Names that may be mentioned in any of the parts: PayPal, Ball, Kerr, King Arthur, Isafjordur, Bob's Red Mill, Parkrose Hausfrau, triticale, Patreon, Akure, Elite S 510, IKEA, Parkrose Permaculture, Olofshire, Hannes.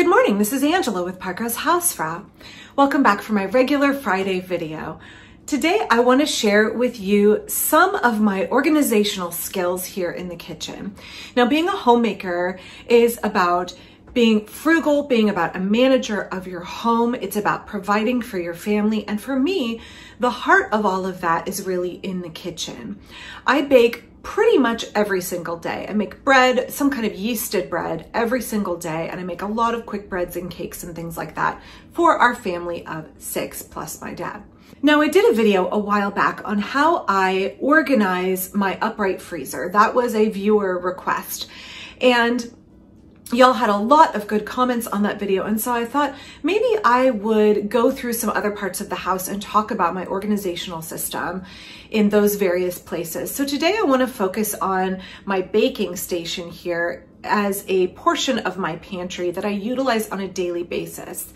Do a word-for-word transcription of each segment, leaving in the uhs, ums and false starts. Good morning, this is Angela with Parkrose Hausfrau. Welcome back for my regular Friday video. Today I want to share with you some of my organizational skills here in the kitchen. Now, being a homemaker is about being frugal, being about a manager of your home. It's about providing for your family. And for me, the heart of all of that is really in the kitchen. I bake pretty much every single day. I make bread, some kind of yeasted bread, every single day, and I make a lot of quick breads and cakes and things like that for our family of six plus my dad. Now, I did a video a while back on how I organize my upright freezer. That was a viewer request, and y'all had a lot of good comments on that video, and so I thought maybe I would go through some other parts of the house and talk about my organizational system in those various places. So today I want to focus on my baking station here as a portion of my pantry that I utilize on a daily basis.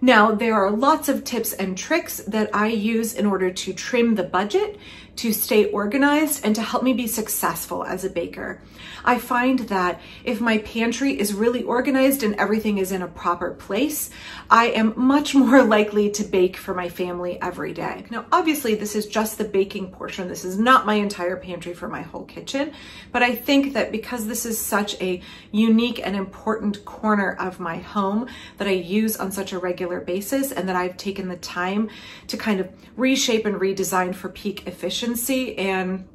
Now, there are lots of tips and tricks that I use in order to trim the budget, to stay organized, and to help me be successful as a baker. I find that if my pantry is really organized and everything is in a proper place, I am much more likely to bake for my family every day. Now, obviously, this is just the baking portion. This is not my entire pantry for my whole kitchen, but I think that because this is such a unique and important corner of my home that I use on such a regular basis, and that I've taken the time to kind of reshape and redesign for peak efficiency and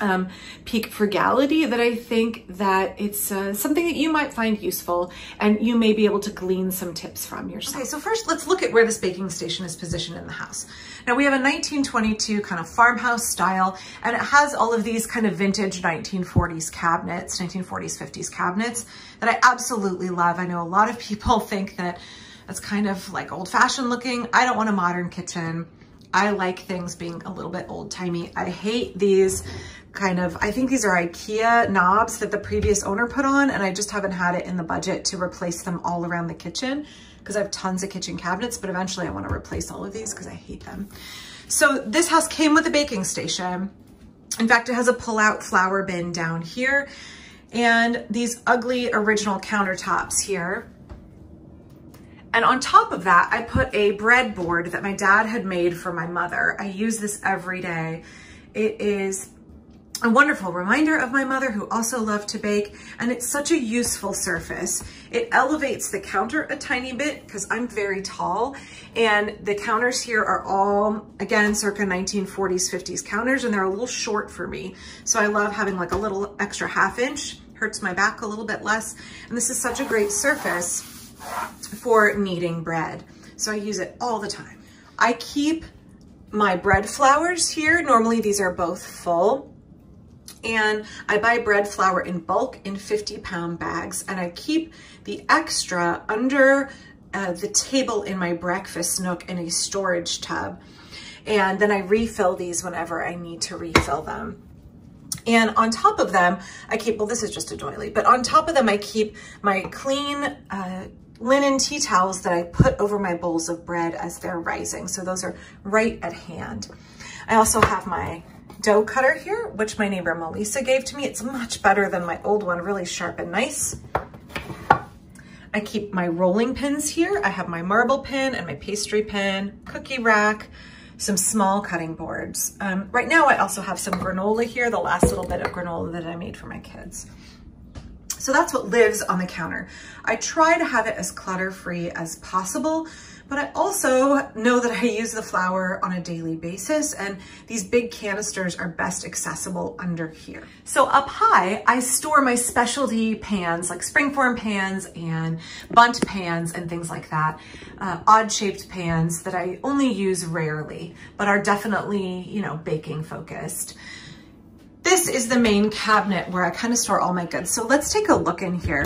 um, peak frugality, that I think that it's uh, something that you might find useful, and you may be able to glean some tips from yourself. Okay, so first let's look at where this baking station is positioned in the house. Now, we have a nineteen twenty-two kind of farmhouse style, and it has all of these kind of vintage nineteen forties cabinets, nineteen forties, fifties cabinets that I absolutely love. I know a lot of people think that that's kind of like old-fashioned looking. I don't want a modern kitchen. I like things being a little bit old-timey. I hate these kind of, I think these are IKEA knobs that the previous owner put on, and I just haven't had it in the budget to replace them all around the kitchen because I have tons of kitchen cabinets, but eventually I want to replace all of these because I hate them. So this house came with a baking station. In fact, it has a pull-out flour bin down here and these ugly original countertops here. And on top of that, I put a breadboard that my dad had made for my mother. I use this every day. It is a wonderful reminder of my mother, who also loved to bake, and it's such a useful surface. It elevates the counter a tiny bit because I'm very tall, and the counters here are all, again, circa nineteen forties, fifties counters, and they're a little short for me. So I love having like a little extra half inch, hurts my back a little bit less, and this is such a great surface for kneading bread. So I use it all the time. I keep my bread flours here. Normally these are both full, and I buy bread flour in bulk in fifty pound bags, and I keep the extra under uh, the table in my breakfast nook in a storage tub. And then I refill these whenever I need to refill them. And on top of them, I keep, well, this is just a doily, but on top of them, I keep my clean uh, linen tea towels that I put over my bowls of bread as they're rising. So those are right at hand. I also have my dough cutter here, which my neighbor Melissa gave to me. It's much better than my old one, really sharp and nice. I keep my rolling pins here. I have my marble pin and my pastry pin, cookie rack, some small cutting boards. Um, right now, I also have some granola here, the last little bit of granola that I made for my kids. So that's what lives on the counter. I try to have it as clutter-free as possible, but I also know that I use the flour on a daily basis, and these big canisters are best accessible under here. So up high, I store my specialty pans, like springform pans and bunt pans and things like that, uh, odd-shaped pans that I only use rarely, but are definitely, you know, baking focused. This is the main cabinet where I kind of store all my goods. So let's take a look in here.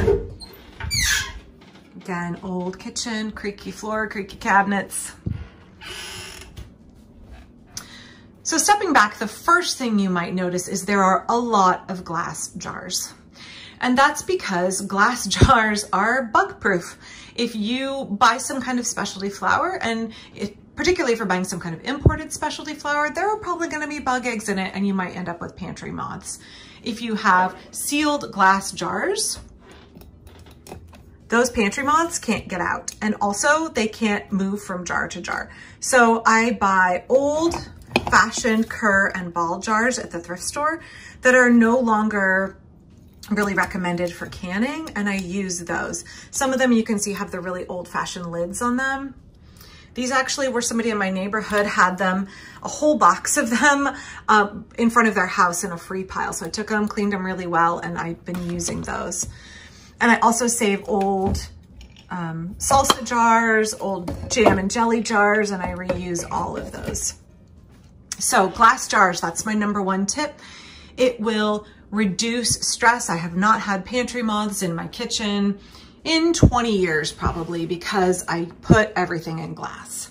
Again, old kitchen, creaky floor, creaky cabinets. So stepping back, the first thing you might notice is there are a lot of glass jars. And that's because glass jars are bug proof. If you buy some kind of specialty flour, and it particularly if you're buying some kind of imported specialty flour, there are probably going to be bug eggs in it, and you might end up with pantry moths. If you have sealed glass jars, those pantry moths can't get out, and also they can't move from jar to jar. So I buy old fashioned Kerr and Ball jars at the thrift store that are no longer really recommended for canning, and I use those. Some of them you can see have the really old fashioned lids on them. These actually were, somebody in my neighborhood had them, a whole box of them uh, in front of their house in a free pile. So I took them, cleaned them really well, and I've been using those. And I also save old um, salsa jars, old jam and jelly jars, and I reuse all of those. So glass jars, that's my number one tip. It will reduce stress. I have not had pantry moths in my kitchen in twenty years probably, because I put everything in glass.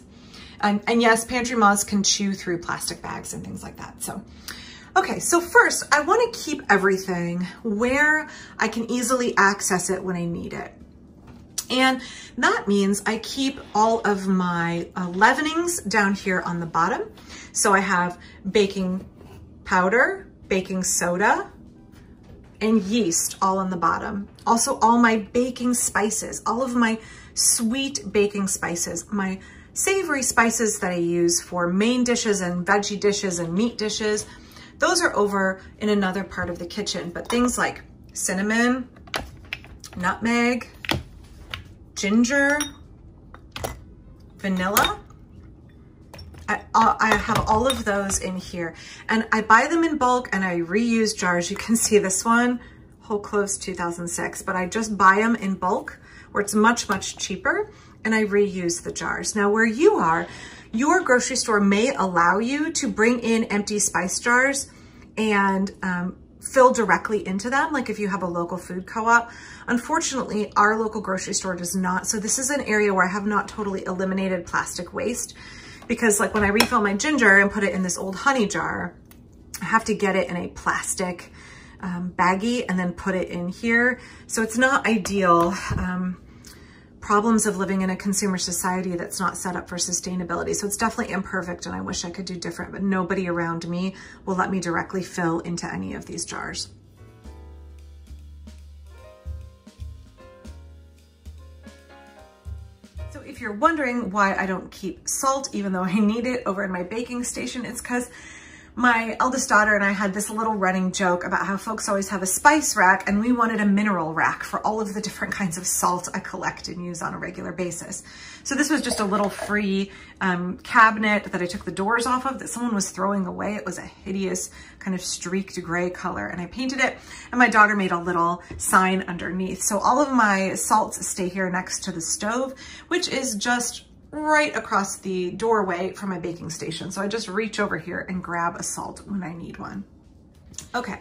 And, and yes, pantry moths can chew through plastic bags and things like that. So, okay, so first I want to keep everything where I can easily access it when I need it. And that means I keep all of my uh, leavenings down here on the bottom. So I have baking powder, baking soda, and yeast all on the bottom. Also all my baking spices, all of my sweet baking spices, my savory spices that I use for main dishes and veggie dishes and meat dishes. Those are over in another part of the kitchen, but things like cinnamon, nutmeg, ginger, vanilla. I, I have all of those in here, and I buy them in bulk and I reuse jars. You can see this one, whole cloves two thousand six, but I just buy them in bulk where it's much, much cheaper, and I reuse the jars. Now where you are, your grocery store may allow you to bring in empty spice jars and um, fill directly into them, like if you have a local food co-op. Unfortunately, our local grocery store does not. So this is an area where I have not totally eliminated plastic waste, because like when I refill my ginger and put it in this old honey jar, I have to get it in a plastic um, baggie and then put it in here. So it's not ideal. Um, problems of living in a consumer society that's not set up for sustainability. So it's definitely imperfect, and I wish I could do different, but nobody around me will let me directly fill into any of these jars. So if you're wondering why I don't keep salt, even though I need it over in my baking station, it's because my eldest daughter and I had this little running joke about how folks always have a spice rack, and we wanted a mineral rack for all of the different kinds of salt I collect and use on a regular basis. So this was just a little free um, cabinet that I took the doors off of that someone was throwing away. It was a hideous kind of streaked gray color, and I painted it, and my daughter made a little sign underneath. So all of my salts stay here next to the stove, which is just right across the doorway from my baking station. So I just reach over here and grab a salt when I need one. Okay,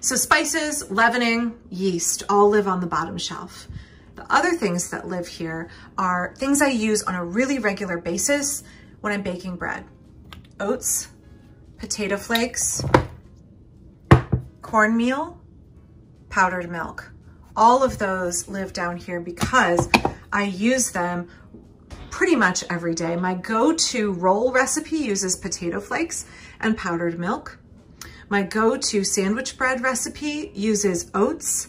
so spices, leavening, yeast all live on the bottom shelf. The other things that live here are things I use on a really regular basis when I'm baking bread. Oats, potato flakes, cornmeal, powdered milk. All of those live down here because I use them pretty much every day. My go-to roll recipe uses potato flakes and powdered milk. My go-to sandwich bread recipe uses oats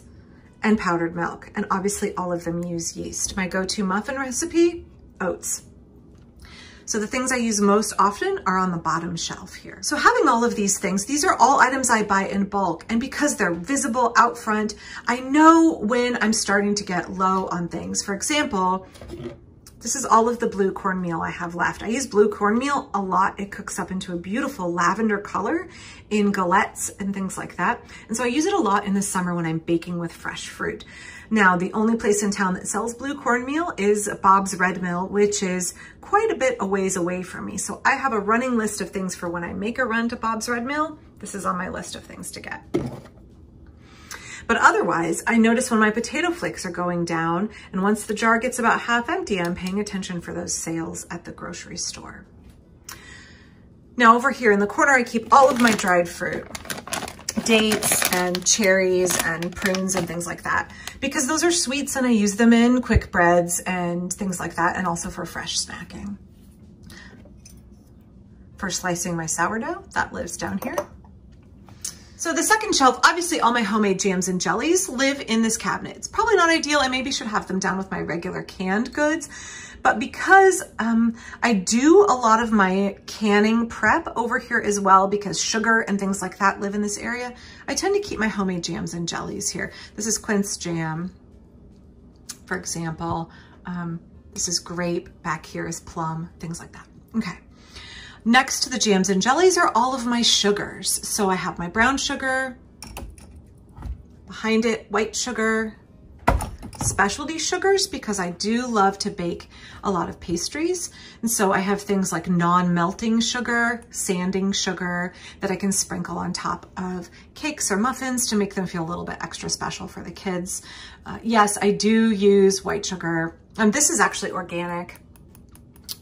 and powdered milk, and obviously all of them use yeast. My go-to muffin recipe, oats. So the things I use most often are on the bottom shelf here. So having all of these things, these are all items I buy in bulk, and because they're visible out front, I know when I'm starting to get low on things. For example, this is all of the blue cornmeal I have left. I use blue cornmeal a lot. It cooks up into a beautiful lavender color in galettes and things like that. And so I use it a lot in the summer when I'm baking with fresh fruit. Now, the only place in town that sells blue cornmeal is Bob's Red Mill, which is quite a bit a ways away from me. So I have a running list of things for when I make a run to Bob's Red Mill. This is on my list of things to get. But otherwise, I notice when my potato flakes are going down, and once the jar gets about half empty, I'm paying attention for those sales at the grocery store. Now over here in the corner, I keep all of my dried fruit, dates and cherries and prunes and things like that, because those are sweets and I use them in quick breads and things like that, and also for fresh snacking. For slicing my sourdough, that lives down here. So the second shelf, obviously all my homemade jams and jellies live in this cabinet. It's probably not ideal. I maybe should have them down with my regular canned goods, but because um, I do a lot of my canning prep over here as well, because sugar and things like that live in this area, I tend to keep my homemade jams and jellies here. This is quince jam, for example. Um, this is grape, back here is plum, things like that. Okay. Next to the jams and jellies are all of my sugars. So I have my brown sugar, behind it, white sugar, specialty sugars, because I do love to bake a lot of pastries. And so I have things like non-melting sugar, sanding sugar that I can sprinkle on top of cakes or muffins to make them feel a little bit extra special for the kids. Uh, yes, I do use white sugar. Um, this is actually organic,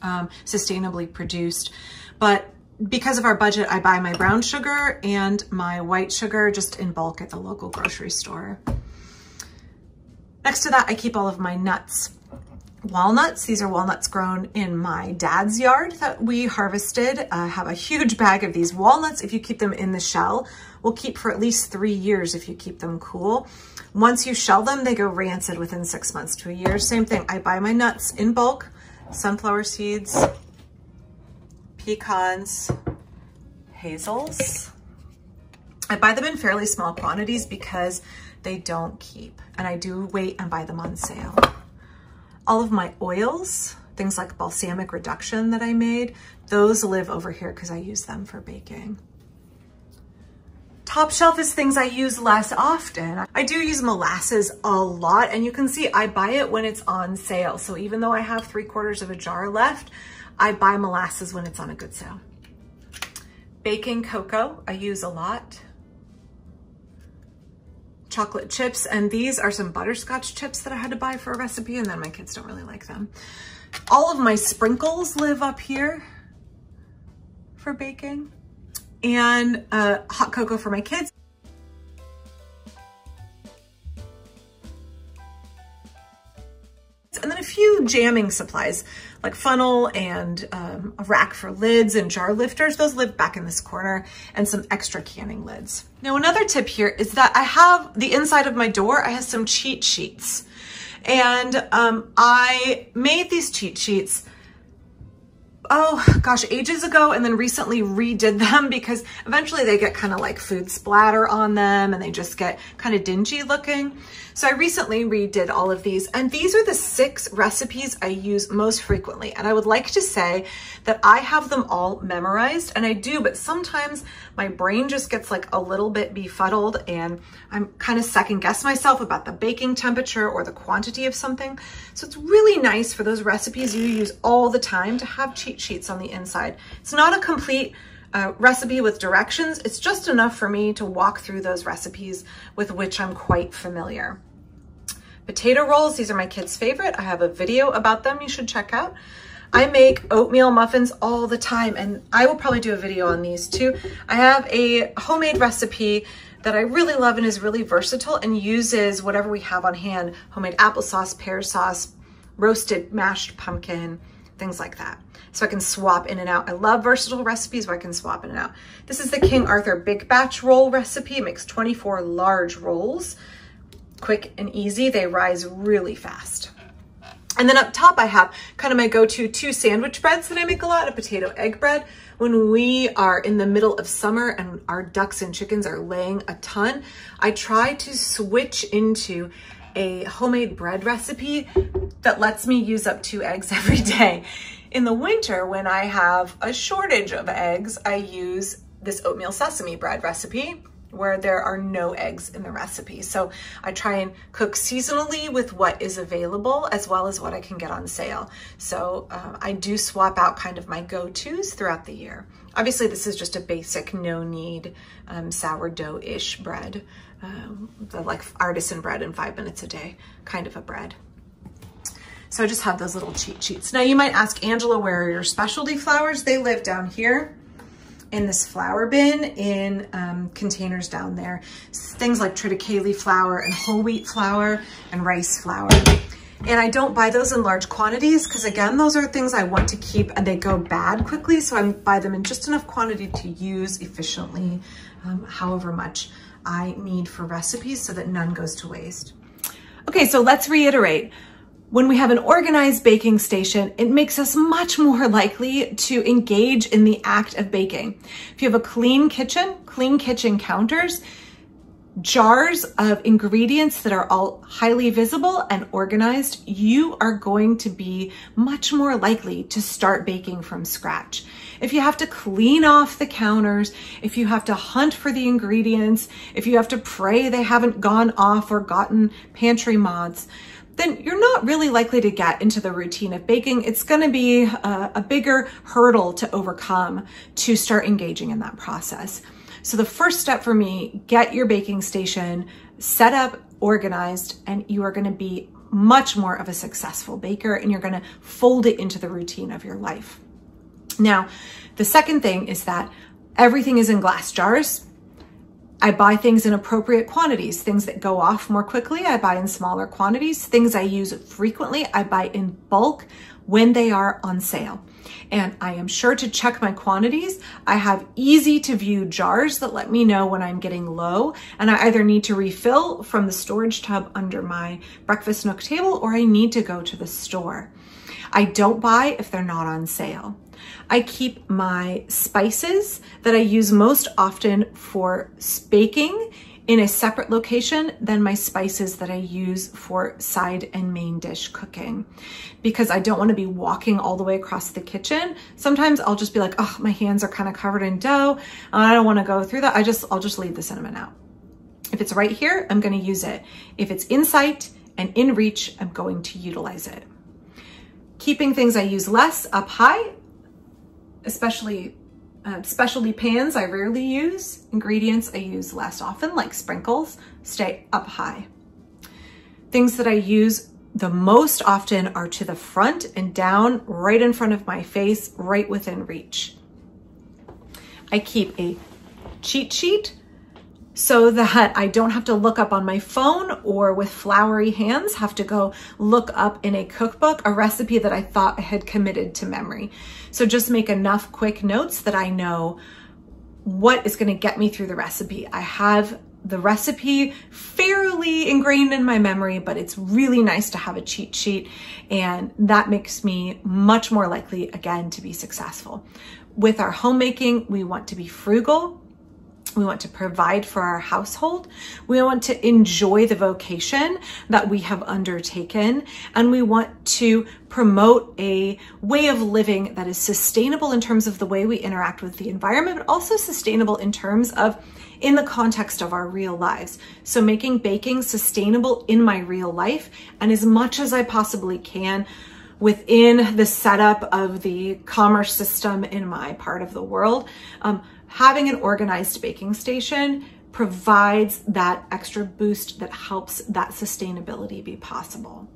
um, sustainably produced. But because of our budget, I buy my brown sugar and my white sugar just in bulk at the local grocery store. Next to that, I keep all of my nuts. Walnuts, these are walnuts grown in my dad's yard that we harvested. I have a huge bag of these walnuts. If you keep them in the shell, will keep for at least three years if you keep them cool. Once you shell them, they go rancid within six months to a year. Same thing, I buy my nuts in bulk, sunflower seeds, pecans, hazels. I buy them in fairly small quantities because they don't keep, and I do wait and buy them on sale. All of my oils, things like balsamic reduction that I made, those live over here because I use them for baking. Top shelf is things I use less often. I do use molasses a lot, and you can see I buy it when it's on sale. So even though I have three quarters of a jar left, I buy molasses when it's on a good sale. Baking cocoa, I use a lot. Chocolate chips, and these are some butterscotch chips that I had to buy for a recipe, and then my kids don't really like them. All of my sprinkles live up here for baking, and uh, hot cocoa for my kids. And then a few jamming supplies like funnel and um, a rack for lids and jar lifters. Those live back in this corner, and some extra canning lids. Now, another tip here is that I have the inside of my door, I have some cheat sheets, and um, I made these cheat sheets, oh gosh, ages ago, and then recently redid them because eventually they get kind of like food splatter on them and they just get kind of dingy looking. So I recently redid all of these, and these are the six recipes I use most frequently. And I would like to say that I have them all memorized, and I do, but sometimes my brain just gets like a little bit befuddled and I'm kind of second guess myself about the baking temperature or the quantity of something. So it's really nice for those recipes you use all the time to have cheat sheets on the inside. It's not a complete uh, recipe with directions. It's just enough for me to walk through those recipes with which I'm quite familiar. Potato rolls, these are my kids' favorite. I have a video about them you should check out. I make oatmeal muffins all the time, and I will probably do a video on these too. I have a homemade recipe that I really love and is really versatile and uses whatever we have on hand, homemade applesauce, pear sauce, roasted mashed pumpkin, things like that. So I can swap in and out. I love versatile recipes where I can swap in and out. This is the King Arthur Big Batch Roll recipe. It makes twenty-four large rolls, quick and easy. They rise really fast. And then up top I have kind of my go-to two sandwich breads that I make a lot, a potato egg bread. When we are in the middle of summer and our ducks and chickens are laying a ton, I try to switch into a homemade bread recipe that lets me use up two eggs every day. In the winter, when I have a shortage of eggs, I use this oatmeal sesame bread recipe where there are no eggs in the recipe. So I try and cook seasonally with what is available as well as what I can get on sale. So um, I do swap out kind of my go-tos throughout the year. Obviously, this is just a basic no-knead um, sourdough-ish bread, um, the like artisan bread in five minutes a day kind of a bread. So I just have those little cheat sheets. Now you might ask, Angela, where are your specialty flowers? They live down here in this flower bin in um, containers down there. Things like triticale flour and whole wheat flour and rice flour. And I don't buy those in large quantities because, again, those are things I want to keep and they go bad quickly. So I buy them in just enough quantity to use efficiently, um, however much I need for recipes so that none goes to waste. Okay, so let's reiterate. When we have an organized baking station, it makes us much more likely to engage in the act of baking. If you have a clean kitchen, clean kitchen counters, jars of ingredients that are all highly visible and organized, you are going to be much more likely to start baking from scratch. If you have to clean off the counters, if you have to hunt for the ingredients, if you have to pray they haven't gone off or gotten pantry mods, then you're not really likely to get into the routine of baking. It's going to be a, a bigger hurdle to overcome to start engaging in that process. So the first step for me, get your baking station set up, organized, and you are going to be much more of a successful baker, and you're going to fold it into the routine of your life. Now, the second thing is that everything is in glass jars. I buy things in appropriate quantities. Things that go off more quickly, I buy in smaller quantities. Things I use frequently, I buy in bulk when they are on sale. And I am sure to check my quantities. I have easy to view jars that let me know when I'm getting low, and I either need to refill from the storage tub under my breakfast nook table, or I need to go to the store. I don't buy if they're not on sale. I keep my spices that I use most often for baking in a separate location than my spices that I use for side and main dish cooking, because I don't want to be walking all the way across the kitchen. Sometimes I'll just be like, oh, my hands are kind of covered in dough, and I don't want to go through that. I just, I'll just leave the cinnamon out. If it's right here, I'm going to use it. If it's in sight and in reach, I'm going to utilize it. Keeping things I use less up high, especially uh, specialty pans I rarely use, ingredients I use less often, like sprinkles, stay up high. Things that I use the most often are to the front and down, right in front of my face, right within reach. I keep a cheat sheet so that I don't have to look up on my phone, or with floury hands have to go look up in a cookbook a recipe that I thought I had committed to memory. So just make enough quick notes that I know what is going to get me through the recipe. I have the recipe fairly ingrained in my memory, but it's really nice to have a cheat sheet, and that makes me much more likely, again, to be successful. With our homemaking, we want to be frugal. We want to provide for our household. We want to enjoy the vocation that we have undertaken. And we want to promote a way of living that is sustainable in terms of the way we interact with the environment, but also sustainable in terms of in the context of our real lives. So making baking sustainable in my real life, and as much as I possibly can within the setup of the commerce system in my part of the world, um, having an organized baking station provides that extra boost that helps that sustainability be possible.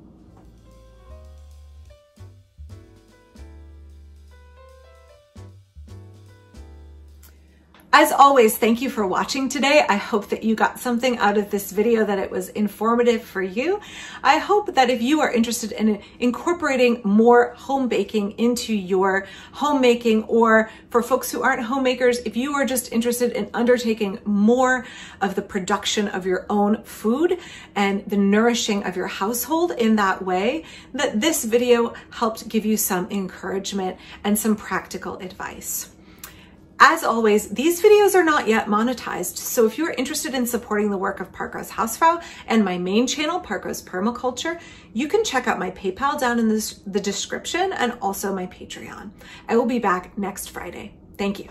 As always, thank you for watching today. I hope that you got something out of this video, that it was informative for you. I hope that if you are interested in incorporating more home baking into your homemaking, or for folks who aren't homemakers, if you are just interested in undertaking more of the production of your own food and the nourishing of your household in that way, that this video helped give you some encouragement and some practical advice. As always, these videos are not yet monetized, so if you are interested in supporting the work of Parkrose Hausfrau and my main channel, Parkrose Permaculture, you can check out my PayPal down in this, the description, and also my Patreon. I will be back next Friday. Thank you.